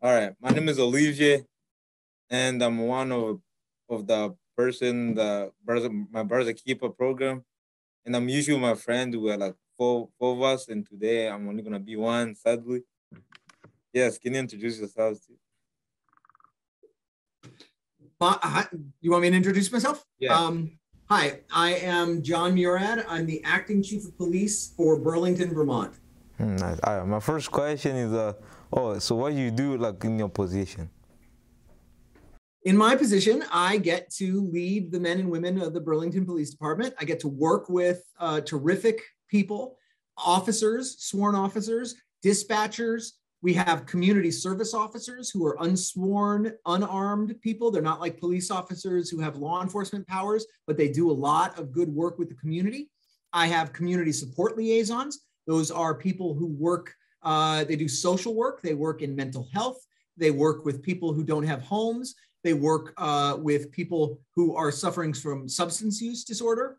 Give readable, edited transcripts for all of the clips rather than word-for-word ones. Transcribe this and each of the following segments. All right, my name is Olivier, and I'm one of the person, my Brother's Keeper program. And I'm usually my friend, we are like four of us, and today I'm only gonna be one, sadly. Yes, can you introduce yourselves? You want me to introduce myself? Yeah. Hi, I am John Murad. I'm the acting chief of police for Burlington, Vermont. Nice. All right, my first question is, so what do you do like in your position? In my position, I get to lead the men and women of the Burlington Police Department. I get to work with terrific people, officers, sworn officers, dispatchers. We have community service officers who are unsworn, unarmed people. They're not like police officers who have law enforcement powers, but they do a lot of good work with the community. I have community support liaisons. Those are people who work, they do social work. They work in mental health. They work with people who don't have homes. They work with people who are suffering from substance use disorder.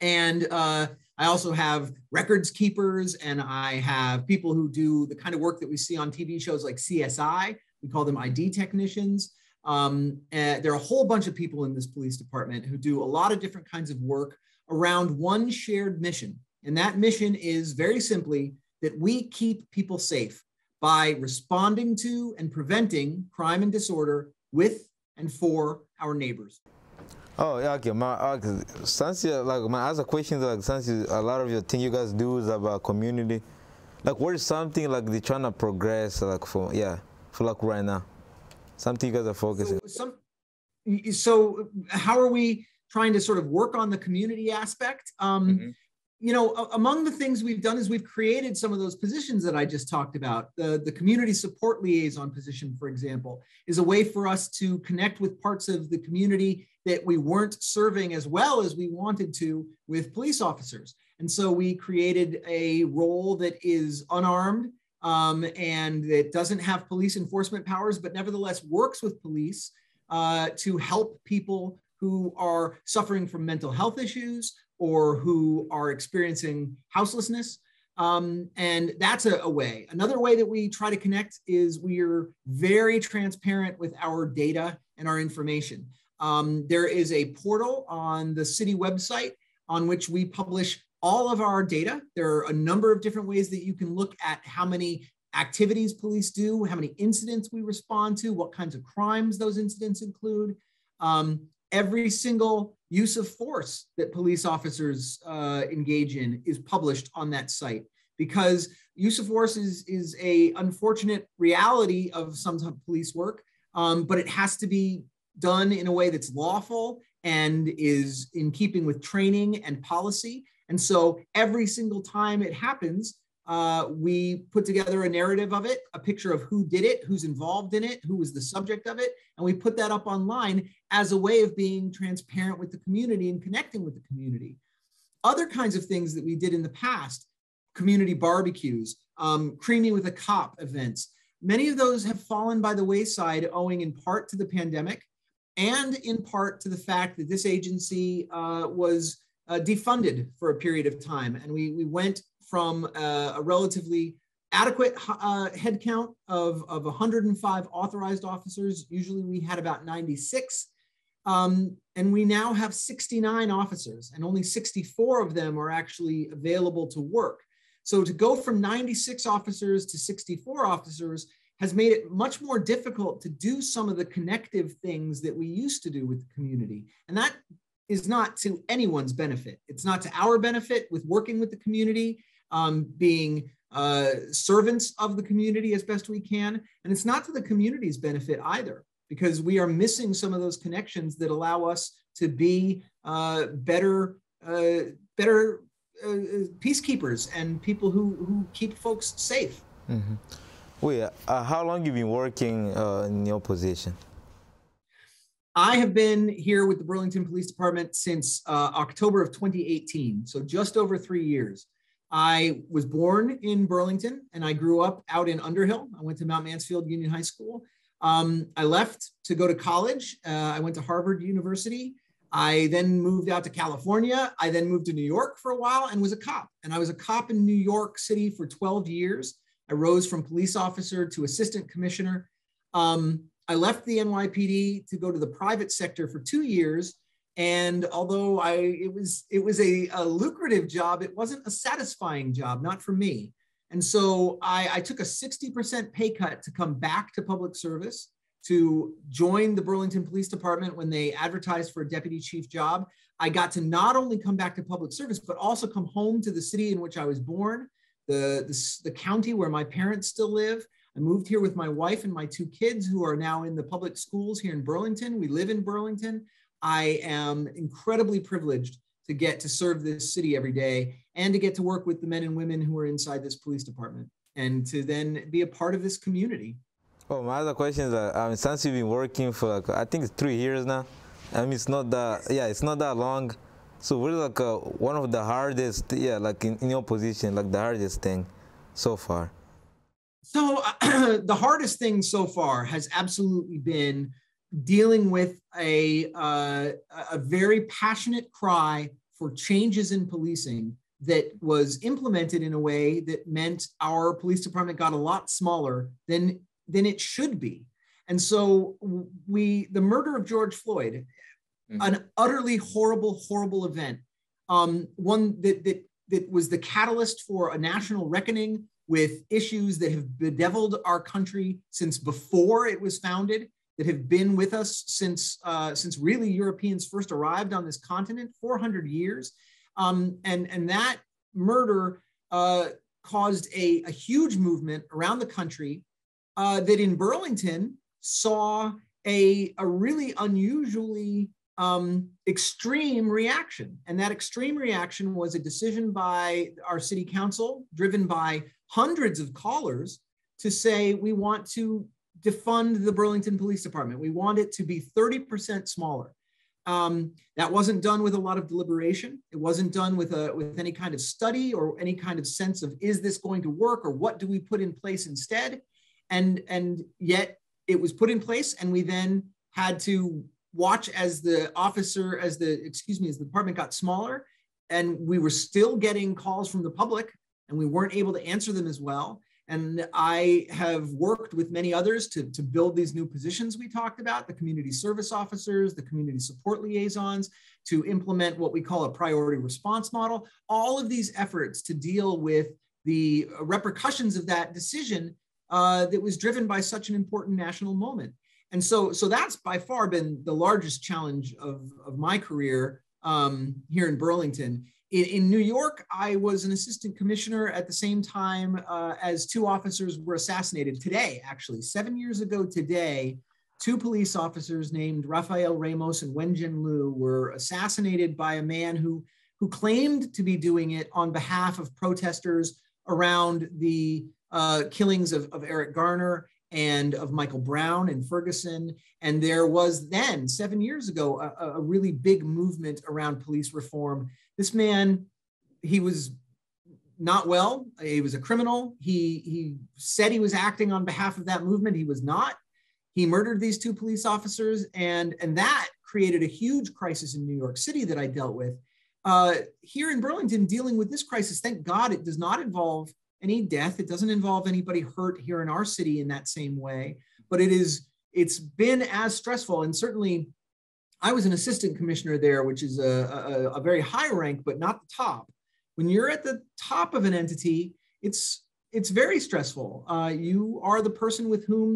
And I also have records keepers, and I have people who do the kind of work that we see on TV shows like CSI. We call them ID technicians. There are a whole bunch of people in this police department who do a lot of different kinds of work around one shared mission. And that mission is very simply that we keep people safe by responding to and preventing crime and disorder with and for our neighbors. Oh, yeah, okay. My other question, like, since a lot of your thing you guys do is about community, like, what is something like they're trying to progress, like, for like right now, something you guys are focusing? So how are we trying to sort of work on the community aspect? You know, among the things we've done is we've created some of those positions that I just talked about. The community support liaison position, for example, is a way for us to connect with parts of the community that we weren't serving as well as we wanted to with police officers. And so we created a role that is unarmed and that doesn't have police enforcement powers, but nevertheless works with police to help people who are suffering from mental health issues, or who are experiencing houselessness. And that's a way. Another way that we try to connect is we're very transparent with our data and our information. There is a portal on the city website on which we publish all of our data. There are a number of different ways that you can look at how many activities police do, how many incidents we respond to, what kinds of crimes those incidents include. Every single use of force that police officers engage in is published on that site, because use of force is an unfortunate reality of some type of police work, but it has to be done in a way that's lawful and is in keeping with training and policy. And so every single time it happens, we put together a narrative of it, a picture of who did it, who's involved in it, who was the subject of it, and we put that up online as a way of being transparent with the community and connecting with the community. Other kinds of things that we did in the past, community barbecues, creaming with a cop events, many of those have fallen by the wayside, owing in part to the pandemic and in part to the fact that this agency was defunded for a period of time, and we went from a relatively adequate headcount of 105 authorized officers. Usually we had about 96, and we now have 69 officers, and only 64 of them are actually available to work. So to go from 96 officers to 64 officers has made it much more difficult to do some of the connective things that we used to do with the community. And that is not to anyone's benefit. It's not to our benefit with working with the community, being servants of the community as best we can. And it's not to the community's benefit either, because we are missing some of those connections that allow us to be better peacekeepers and people who keep folks safe. Mm-hmm. Well, how long have you been working in your position? I have been here with the Burlington Police Department since October of 2018, so just over 3 years. I was born in Burlington, and I grew up out in Underhill. I went to Mount Mansfield Union High School. I left to go to college. I went to Harvard University. I then moved out to California. I then moved to New York for a while and was a cop. And I was a cop in New York City for 12 years. I rose from police officer to assistant commissioner. I left the NYPD to go to the private sector for 2 years. And although it was a lucrative job, it wasn't a satisfying job, not for me. And so I took a 60% pay cut to come back to public service, to join the Burlington Police Department when they advertised for a deputy chief job. I got to not only come back to public service, but also come home to the city in which I was born, the county where my parents still live. I moved here with my wife and my 2 kids who are now in the public schools here in Burlington. We live in Burlington. I am incredibly privileged to get to serve this city every day and to get to work with the men and women who are inside this police department and to then be a part of this community. Well, my other question is, since you've been working for, like, I think it's 3 years now, it's not that, it's not that long. So we're like one of the hardest, in your position, like the hardest thing so far. So the hardest thing so far has absolutely been dealing with a very passionate cry for changes in policing that was implemented in a way that meant our police department got a lot smaller than it should be. And so the murder of George Floyd, mm-hmm. an utterly horrible, horrible event, one that was the catalyst for a national reckoning with issues that have bedeviled our country since before it was founded, that have been with us since really Europeans first arrived on this continent, 400 years. And that murder caused a huge movement around the country that in Burlington saw a really unusually extreme reaction. And that extreme reaction was a decision by our city council, driven by hundreds of callers, to say, we want to defund the Burlington Police Department. We want it to be 30% smaller. That wasn't done with a lot of deliberation. It wasn't done with any kind of study or any kind of sense of, is this going to work, or what do we put in place instead? And yet it was put in place, and we then had to watch as as the department got smaller, and we were still getting calls from the public and we weren't able to answer them as well. And I have worked with many others to build these new positions we talked about, the community service officers, the community support liaisons, to implement what we call a priority response model. All of these efforts to deal with the repercussions of that decision that was driven by such an important national moment. And so that's by far been the largest challenge of my career here in Burlington. In New York, I was an assistant commissioner at the same time as 2 officers were assassinated today, actually. 7 years ago today, 2 police officers named Rafael Ramos and Wenjian Liu were assassinated by a man who claimed to be doing it on behalf of protesters around the killings of Eric Garner and of Michael Brown in Ferguson. And there was then, 7 years ago, a really big movement around police reform. This man, he was not well. He was a criminal. He said he was acting on behalf of that movement. He was not. He murdered these 2 police officers. And that created a huge crisis in New York City that I dealt with. Here in Burlington, dealing with this crisis, thank God it does not involve any death. It doesn't involve anybody hurt here in our city in that same way, but it's been as stressful. And certainly I was an assistant commissioner there, which is a very high rank, but not the top. When you're at the top of an entity, it's very stressful. You are the person with whom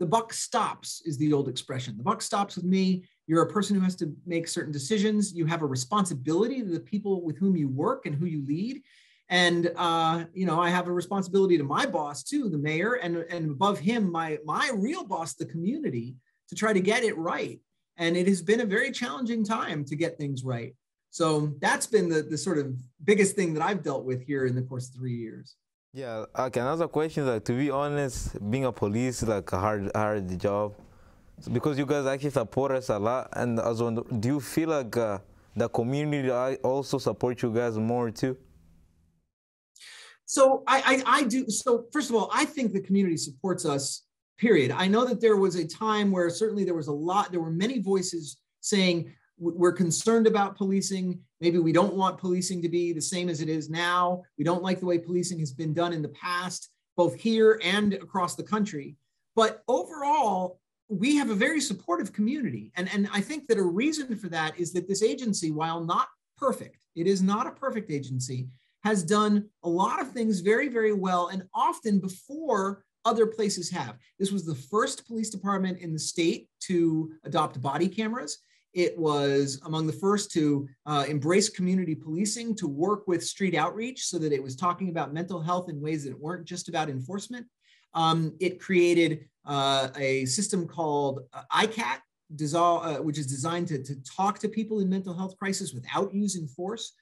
the buck stops, is the old expression. The buck stops with me. You're a person who has to make certain decisions. You have a responsibility to the people with whom you work and who you lead. And, I have a responsibility to my boss too, the mayor, and above him, my real boss, the community, to try to get it right. And it has been a very challenging time to get things right. So that's been the sort of biggest thing that I've dealt with here in the course of 3 years. Yeah. Okay. Another question, to be honest, being a police is like a hard job, because you guys actually support us a lot. And as well, do you feel like the community also supports you guys more too? So I do. So first of all, I think the community supports us, period. I know that there was a time where certainly there were many voices saying we're concerned about policing. Maybe we don't want policing to be the same as it is now. We don't like the way policing has been done in the past. both here and across the country. But overall, we have a very supportive community. And I think that a reason for that is that this agency, while not perfect, it is not a perfect agency, has done a lot of things very, very well and often before other places have. This was the first police department in the state to adopt body cameras. It was among the first to embrace community policing, to work with street outreach so that it was talking about mental health in ways that weren't just about enforcement. It created a system called ICAT, which is designed to talk to people in mental health crisis without using force.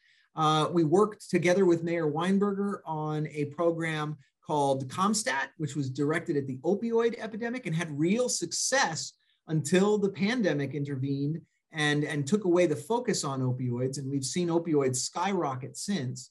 We worked together with Mayor Weinberger on a program called ComStat, which was directed at the opioid epidemic and had real success until the pandemic intervened and took away the focus on opioids. And we've seen opioids skyrocket since.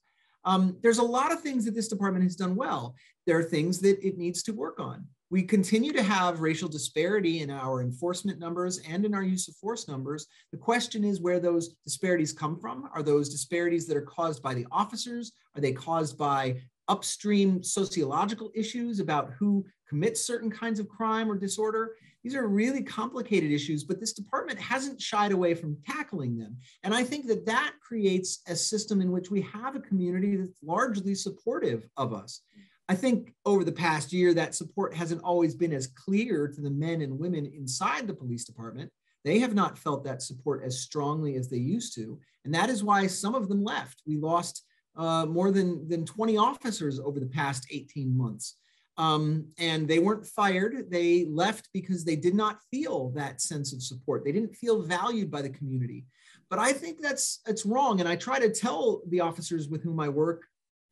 There's a lot of things that this department has done well. There are things that it needs to work on. We continue to have racial disparity in our enforcement numbers and in our use of force numbers. The question is where those disparities come from. Are those disparities that are caused by the officers? Are they caused by upstream sociological issues about who commits certain kinds of crime or disorder? These are really complicated issues, but this department hasn't shied away from tackling them. And I think that that creates a system in which we have a community that's largely supportive of us. I think over the past year, that support hasn't always been as clear to the men and women inside the police department. They have not felt that support as strongly as they used to. And that is why some of them left. We lost more than 20 officers over the past 18 months. And they weren't fired. They left because they did not feel that sense of support. They didn't feel valued by the community. But I think it's wrong. And I try to tell the officers with whom I work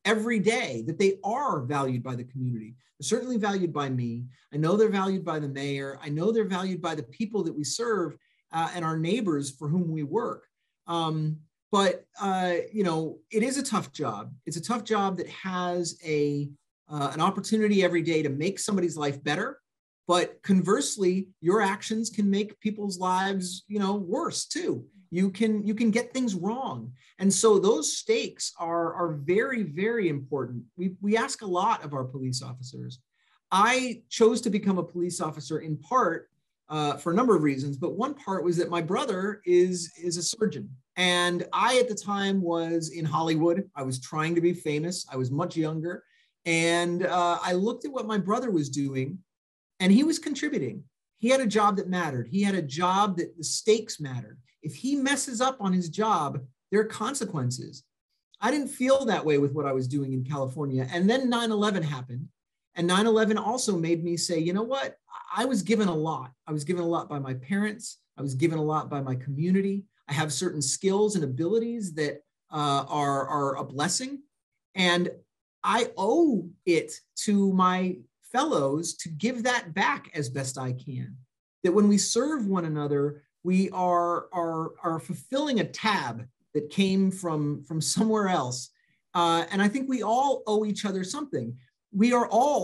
every day that they are valued by the community. They're certainly valued by me. I know they're valued by the mayor. I know they're valued by the people that we serve and our neighbors for whom we work. But you know, it is a tough job. It's a tough job that has an opportunity every day to make somebody's life better. But conversely, your actions can make people's lives, you know, worse too. You can get things wrong. And so those stakes are very, very important. We ask a lot of our police officers. I chose to become a police officer in part for a number of reasons, but one part was that my brother is a surgeon. And I, at the time, was in Hollywood. I was trying to be famous. I was much younger. And I looked at what my brother was doing, and he was contributing. He had a job that mattered. He had a job that the stakes mattered. If he messes up on his job, there are consequences. I didn't feel that way with what I was doing in California. And then 9/11 happened. And 9/11 also made me say, you know what? I was given a lot. I was given a lot by my parents. I was given a lot by my community. I have certain skills and abilities that are a blessing. And I owe it to my fellows to give that back as best I can. That when we serve one another, we are fulfilling a tab that came from somewhere else. And I think we all owe each other something. We are all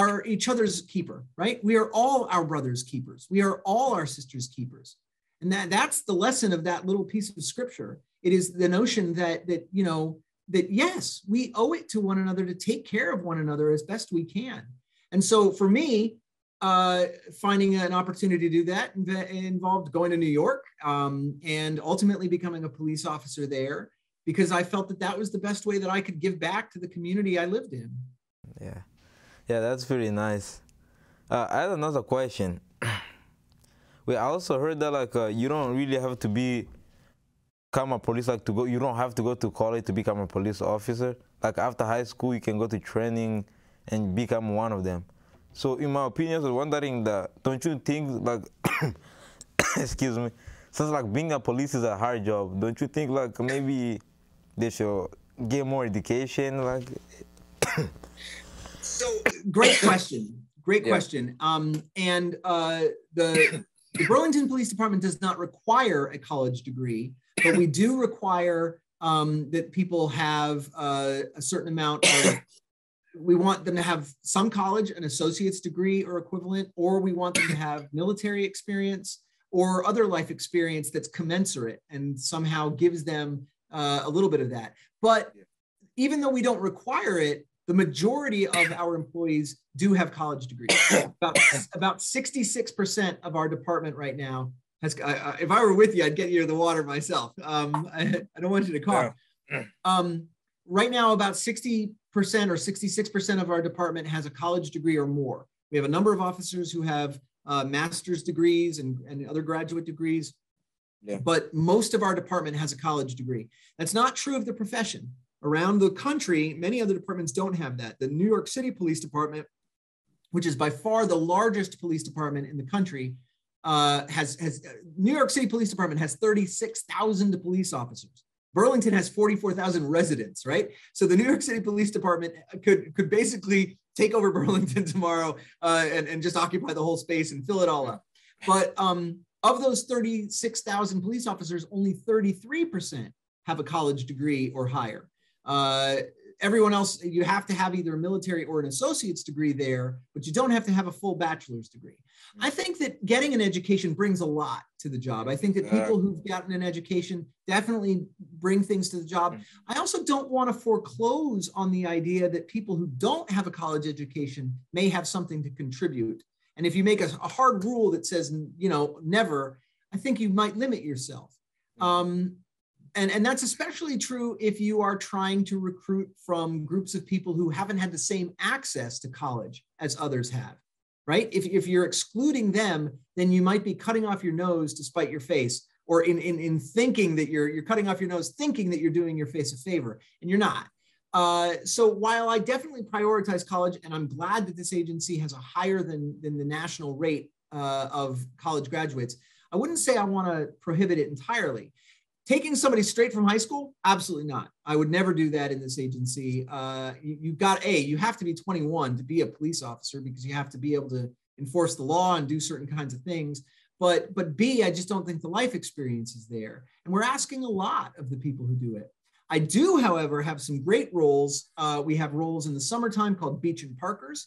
our each other's keeper, right? We are all our brother's keepers. We are all our sister's keepers. And that's the lesson of that little piece of scripture. It is the notion that you know, that yes, we owe it to one another to take care of one another as best we can. And so for me, finding an opportunity to do that involved going to New York and ultimately becoming a police officer there, because I felt that was the best way that I could give back to the community I lived in. Yeah, that's very nice. I had another question. Wait, I also heard that you don't really have to become a police you don't have to go to college to become a police officer. Like after high school, you can go to training and become one of them. So in my opinion, I was wondering that don't you think excuse me, since being a police is a hard job, don't you think maybe they should get more education? So great question. Great question. The Burlington Police Department does not require a college degree, but we do require that people have a certain amount of, we want them to have some college, an associate's degree or equivalent, or we want them to have military experience or other life experience that's commensurate and somehow gives them a little bit of that. But even though we don't require it, the majority of our employees do have college degrees. About 66% of our department right now has, if I were with you, I'd get you to the water myself. I don't want you to cough. Right now, about 60% or 66% of our department has a college degree or more. We have a number of officers who have master's degrees and other graduate degrees, but most of our department has a college degree. That's not true of the profession. Around the country, many other departments don't have that. The New York City Police Department, which is by far the largest police department in the country, New York City Police Department has 36,000 police officers. Burlington has 44,000 residents, right? So the New York City Police Department could basically take over Burlington tomorrow and just occupy the whole space and fill it all up. But of those 36,000 police officers, only 33% have a college degree or higher. Everyone else, you have to have either a military or an associate's degree there, but you don't have to have a full bachelor's degree. I think that getting an education brings a lot to the job. I think that people who've gotten an education definitely bring things to the job. I also don't want to foreclose on the idea that people who don't have a college education may have something to contribute. And if you make a hard rule that says, you know, never, I think you might limit yourself. And that's especially true if you are trying to recruit from groups of people who haven't had the same access to college as others have, right? If you're excluding them, then you might be cutting off your nose to spite your face, or in thinking that you're cutting off your nose, thinking that you're doing your face a favor, and you're not. So while I definitely prioritize college, and I'm glad that this agency has a higher than the national rate of college graduates, I wouldn't say I want to prohibit it entirely. Taking somebody straight from high school? Absolutely not. I would never do that in this agency. You have to be 21 to be a police officer, because you have to be able to enforce the law and do certain kinds of things. But B, I just don't think the life experience is there. And we're asking a lot of the people who do it. I do, however, have some great roles. We have roles in the summertime called Beach and Parkers.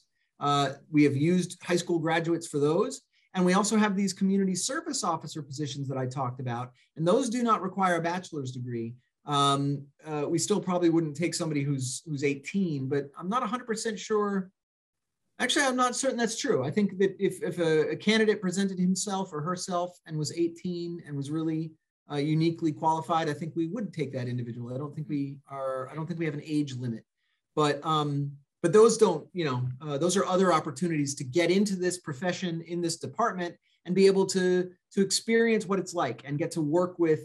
We have used high school graduates for those. And we also have these community service officer positions that I talked about, and those do not require a bachelor's degree. We still probably wouldn't take somebody who's 18, but I'm not 100% sure. Actually, I'm not certain that's true. I think that if a candidate presented himself or herself and was 18 and was really uniquely qualified, I think we would take that individual. I don't think we have an age limit, but those don't, those are other opportunities to get into this profession, in this department, and be able to experience what it's like and get to work with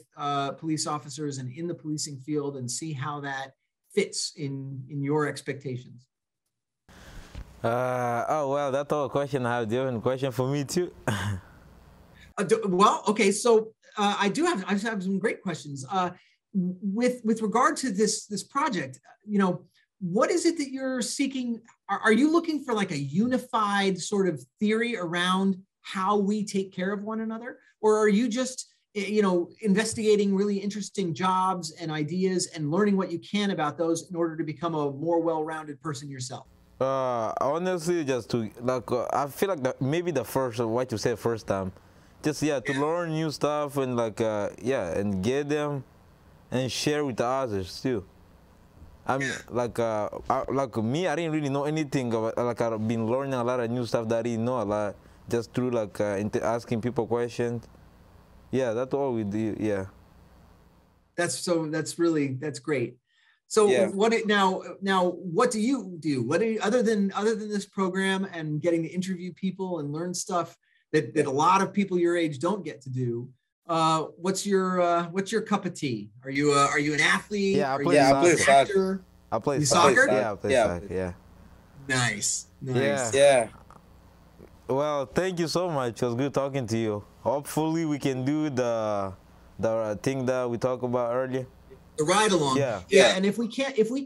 police officers and in the policing field and see how that fits in your expectations. That was a question I have. Do you have a question for me too? I have some great questions. With regard to this project, what is it that you're seeking? Are you looking for like a unified sort of theory around how we take care of one another? Or are you just, investigating really interesting jobs and ideas and learning what you can about those in order to become a more well-rounded person yourself? Honestly, just to I feel like that maybe the first, what you said first time, to learn new stuff and and get them and share with others too. I didn't really know anything about, I've been learning a lot of new stuff that I didn't know a lot, just through asking people questions. Yeah, that's all we do. Yeah. That's great. So what do you do? What do you, other than this program and getting to interview people and learn stuff that a lot of people your age don't get to do? What's your cup of tea? Are you an athlete? Yeah, I play soccer. I play soccer. Yeah, I play soccer. Yeah. Nice. Yeah. Well, thank you so much. It was good talking to you. Hopefully, we can do the thing that we talked about earlier. The ride along. Yeah. And if we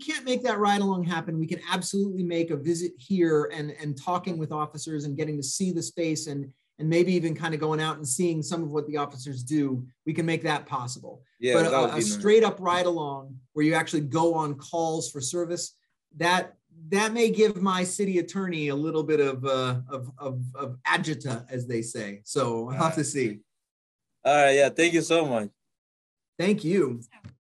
can't make that ride along happen, we can absolutely make a visit here and talking with officers and getting to see the space and maybe even kind of going out and seeing some of what the officers do, we can make that possible. Yeah, but a straight up ride along where you actually go on calls for service, that may give my city attorney a little bit of agita, as they say. So I'll have to see. All right, yeah, thank you so much. Thank you.